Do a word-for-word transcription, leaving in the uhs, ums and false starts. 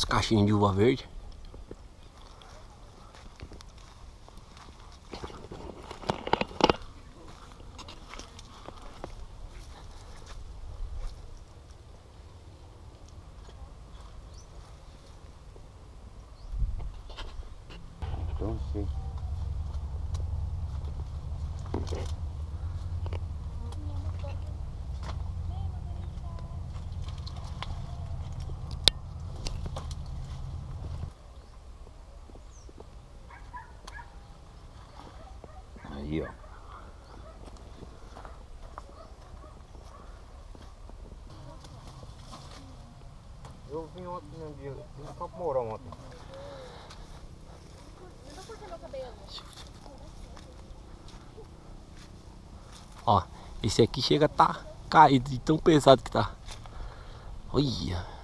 As caixinhas de uva verde. Então sim. Aí, ó. Eu vim ontem num dia, vim no Campo Mourão ontem. Ó, esse aqui chega a tá caído de tão pesado que tá. Olha.